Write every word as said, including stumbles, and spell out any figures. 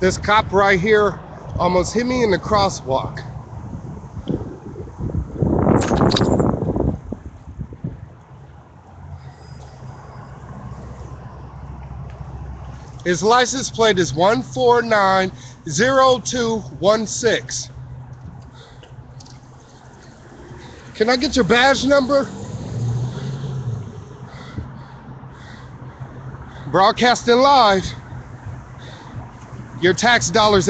This cop right here almost hit me in the crosswalk. His license plate is one four nine zero two one six. Can I get your badge number? Broadcasting live. Your tax dollars